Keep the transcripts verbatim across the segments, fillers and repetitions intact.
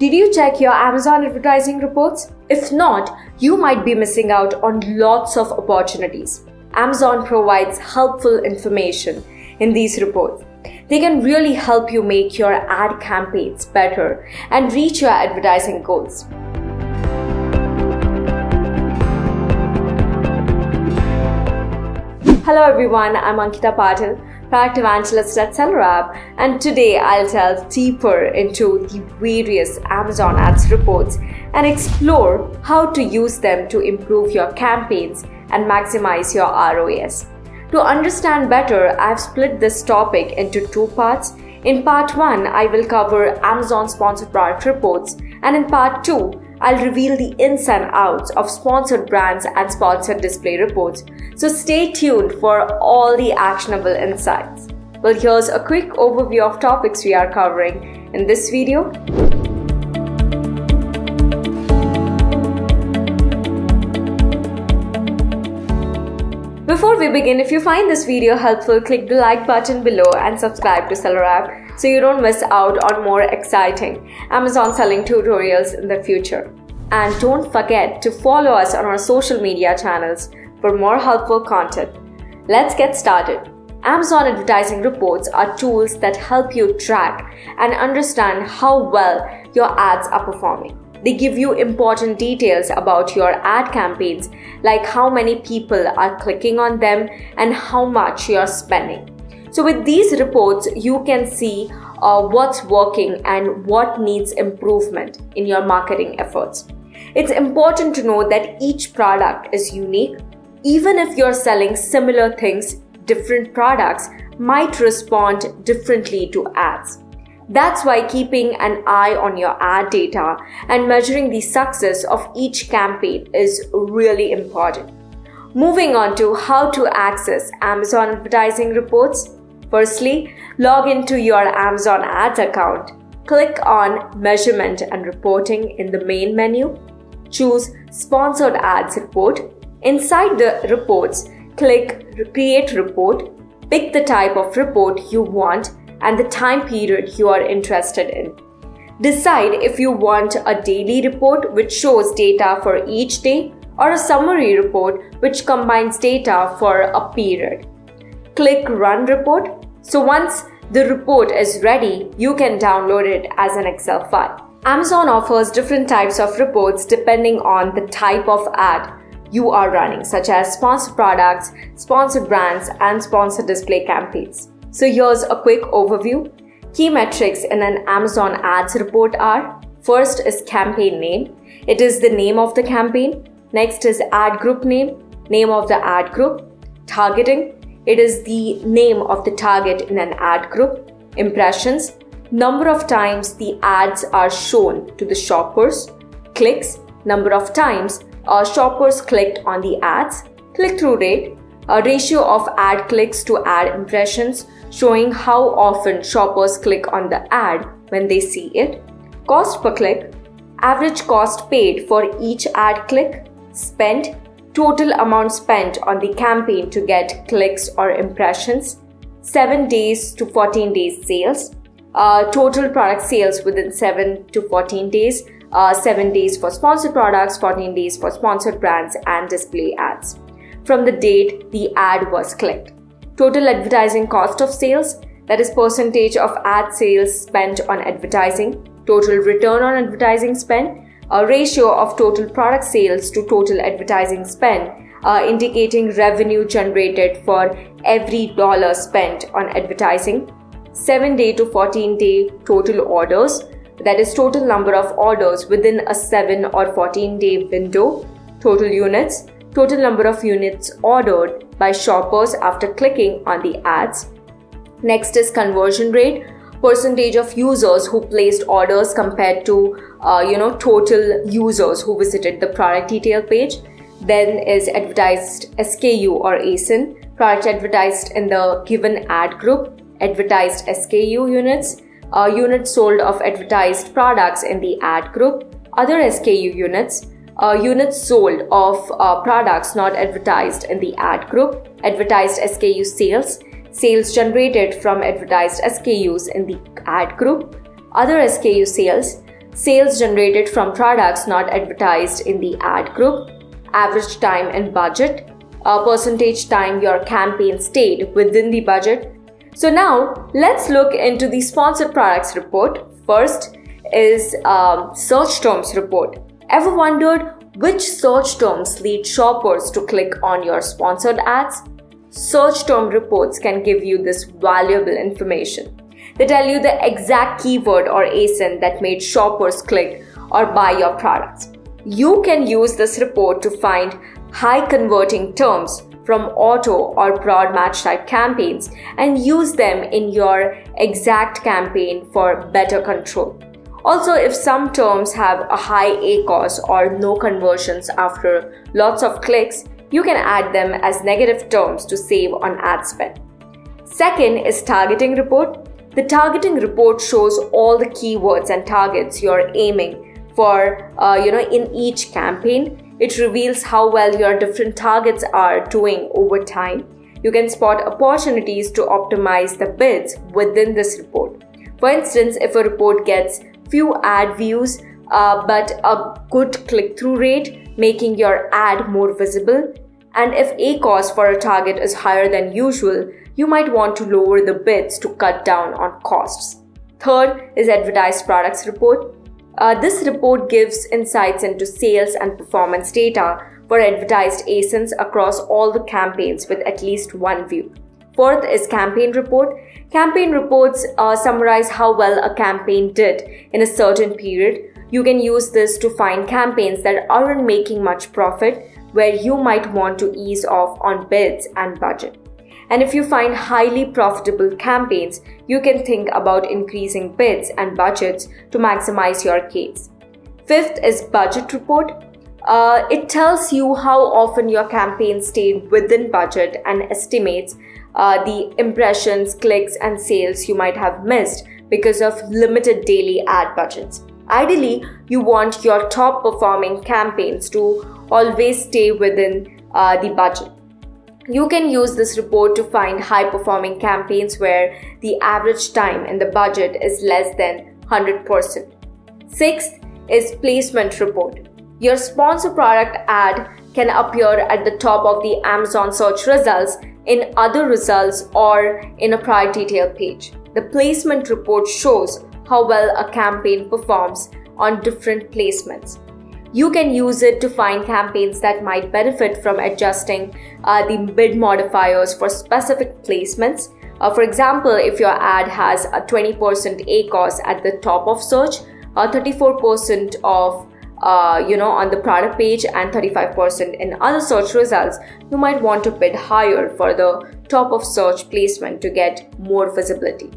Did you check your Amazon advertising reports? If not, you might be missing out on lots of opportunities. Amazon provides helpful information in these reports. They can really help you make your ad campaigns better and reach your advertising goals. Hello everyone, I'm Ankita Patil, Product Evangelist at SellerApp, and today I'll delve deeper into the various Amazon Ads reports and explore how to use them to improve your campaigns and maximize your R O A S. To understand better, I've split this topic into two parts. In part one, I will cover Amazon sponsored product reports, and in part two, I'll reveal the ins and outs of sponsored brands and sponsored display reports. So stay tuned for all the actionable insights. Well, here's a quick overview of topics we are covering in this video. Before we begin, if you find this video helpful, click the like button below and subscribe to SellerApp so you don't miss out on more exciting Amazon selling tutorials in the future. And don't forget to follow us on our social media channels for more helpful content. Let's get started. Amazon advertising reports are tools that help you track and understand how well your ads are performing. They give you important details about your ad campaigns, like how many people are clicking on them and how much you're spending. So with these reports, you can see uh, what's working and what needs improvement in your marketing efforts. It's important to know that each product is unique. Even if you're selling similar things, different products might respond differently to ads. That's why keeping an eye on your ad data and measuring the success of each campaign is really important. Moving on to how to access Amazon advertising reports. Firstly, log into your Amazon Ads account. Click on Measurement and Reporting in the main menu. Choose Sponsored Ads Report. Inside the reports, click Create Report. Pick the type of report you want and the time period you are interested in. Decide if you want a daily report which shows data for each day or a summary report which combines data for a period. Click Run Report. So once the report is ready, you can download it as an Excel file. Amazon offers different types of reports depending on the type of ad you are running, such as sponsored products, sponsored brands, and sponsored display campaigns. So here's a quick overview. Key metrics in an Amazon Ads report are: first is campaign name. It is the name of the campaign. Next is ad group name, name of the ad group. Targeting, it is the name of the target in an ad group. Impressions, number of times the ads are shown to the shoppers. Clicks, number of times uh, shoppers clicked on the ads. Click-through rate, a ratio of ad clicks to ad impressions, showing how often shoppers click on the ad when they see it. Cost per click, average cost paid for each ad click. Spend, total amount spent on the campaign to get clicks or impressions. seven days to fourteen days sales, uh, total product sales within seven to fourteen days, uh, seven days for sponsored products, fourteen days for sponsored brands and display ads. From the date the ad was clicked. Total advertising cost of sales, that is percentage of ad sales spent on advertising. Total return on advertising spend, a ratio of total product sales to total advertising spend, uh, indicating revenue generated for every dollar spent on advertising. seven day to fourteen day total orders, that is total number of orders within a seven or fourteen day window. Total units, total number of units ordered by shoppers after clicking on the ads. Next is conversion rate, percentage of users who placed orders compared to uh, you know total users who visited the product detail page. Then is advertised S K U or A S I N, product advertised in the given ad group, advertised S K U units, uh, units sold of advertised products in the ad group, other S K U units, Uh, units sold of uh, products not advertised in the ad group, advertised S K U sales, sales generated from advertised S K Us in the ad group, other S K U sales, sales generated from products not advertised in the ad group, average time and budget, a percentage time your campaign stayed within the budget. So now let's look into the sponsored products report. First is um, search terms report. Ever wondered which search terms lead shoppers to click on your sponsored ads? Search term reports can give you this valuable information. They tell you the exact keyword or A S I N that made shoppers click or buy your products. You can use this report to find high converting terms from auto or broad match type campaigns and use them in your exact campaign for better control. Also, if some terms have a high ACoS or no conversions after lots of clicks, you can add them as negative terms to save on ad spend. Second is targeting report. The targeting report shows all the keywords and targets you're aiming for uh, you know, in each campaign. It reveals how well your different targets are doing over time. You can spot opportunities to optimize the bids within this report. For instance, if a report gets few ad views uh, but a good click-through rate, making your ad more visible, and if ACoS for a target is higher than usual, you might want to lower the bids to cut down on costs. Third is advertised products report. Uh, this report gives insights into sales and performance data for advertised A S I Ns across all the campaigns with at least one view. Fourth is campaign report. Campaign reports uh, summarize how well a campaign did in a certain period. You can use this to find campaigns that aren't making much profit, where you might want to ease off on bids and budget. And if you find highly profitable campaigns, you can think about increasing bids and budgets to maximize your case. Fifth is budget report. Uh, it tells you how often your campaign stayed within budget and estimates uh, the impressions, clicks, and sales you might have missed because of limited daily ad budgets. Ideally, you want your top performing campaigns to always stay within uh, the budget. You can use this report to find high-performing campaigns where the average time in the budget is less than one hundred percent. Sixth is placement report. Your sponsor product ad can appear at the top of the Amazon search results, in other results, or in a prior detail page. The placement report shows how well a campaign performs on different placements. You can use it to find campaigns that might benefit from adjusting uh, the bid modifiers for specific placements. Uh, for example, if your ad has a twenty percent ACoS at the top of search, uh, thirty-four percent of uh, you know on the product page, and thirty-five percent in other search results, you might want to bid higher for the top of search placement to get more visibility.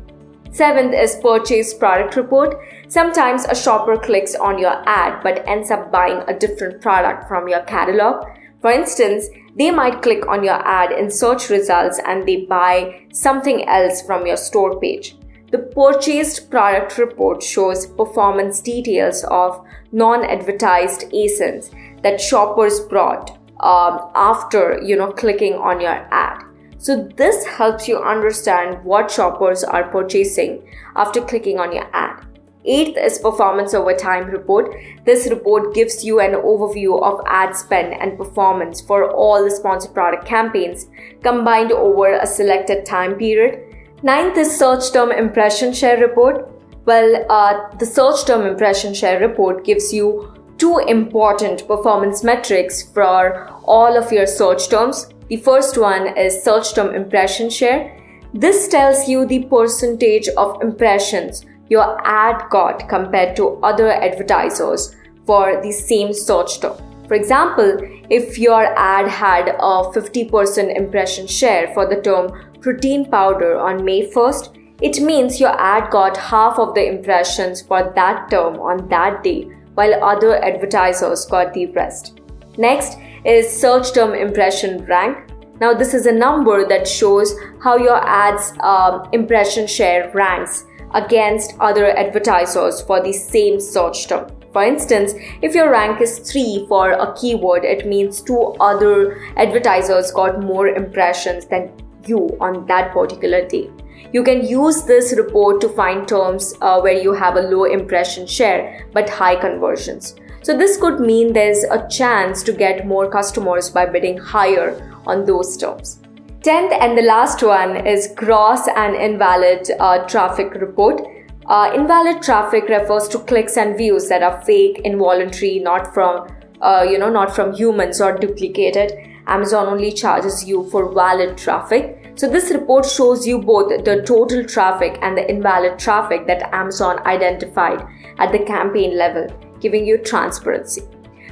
Seventh is purchase product report. Sometimes a shopper clicks on your ad but ends up buying a different product from your catalog. For instance, they might click on your ad in search results and they buy something else from your store page. The purchased product report shows performance details of non-advertised A S I Ns that shoppers brought um, after you know clicking on your ad. So this helps you understand what shoppers are purchasing after clicking on your ad. Eighth is performance over time report. This report gives you an overview of ad spend and performance for all the sponsored product campaigns combined over a selected time period. Ninth is search term impression share report. Well, uh, the search term impression share report gives you two important performance metrics for all of your search terms. The first one is search term impression share. This tells you the percentage of impressions your ad got compared to other advertisers for the same search term. For example, if your ad had a fifty percent impression share for the term protein powder on May first, it means your ad got half of the impressions for that term on that day, while other advertisers got the rest. Next is search term impression rank. Now this is a number that shows how your ad's um, impression share ranks against other advertisers for the same search term. For instance, if your rank is three for a keyword, it means two other advertisers got more impressions than you on that particular day. You can use this report to find terms uh, where you have a low impression share but high conversions. So this could mean there's a chance to get more customers by bidding higher on those terms. Tenth and the last one is gross and invalid uh, traffic report. Uh, invalid traffic refers to clicks and views that are fake, involuntary, not from uh, you know, not from humans or duplicated. Amazon only charges you for valid traffic. So this report shows you both the total traffic and the invalid traffic that Amazon identified at the campaign level, giving you transparency.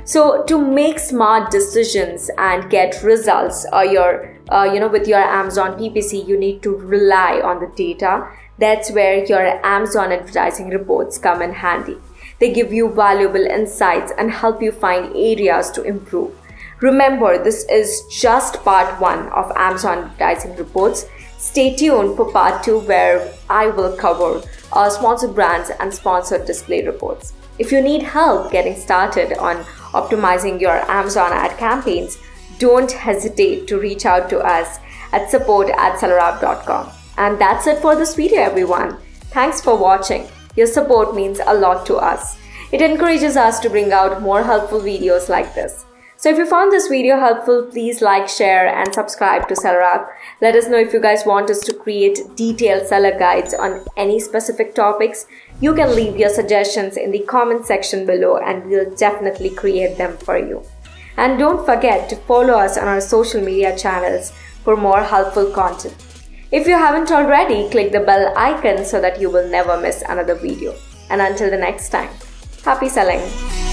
So to make smart decisions and get results uh, your, uh, you know, with your Amazon P P C, you need to rely on the data. That's where your Amazon advertising reports come in handy. They give you valuable insights and help you find areas to improve. Remember, this is just part one of Amazon Advertising Reports. Stay tuned for part two, where I will cover uh, sponsored brands and sponsored display reports. If you need help getting started on optimizing your Amazon ad campaigns, don't hesitate to reach out to us at support at sellerapp dot com. And that's it for this video, everyone. Thanks for watching. Your support means a lot to us. It encourages us to bring out more helpful videos like this. So if you found this video helpful, please like, share, and subscribe to SellerApp. Let us know if you guys want us to create detailed seller guides on any specific topics. You can leave your suggestions in the comment section below and we'll definitely create them for you. And don't forget to follow us on our social media channels for more helpful content. If you haven't already, click the bell icon so that you will never miss another video. And until the next time, happy selling!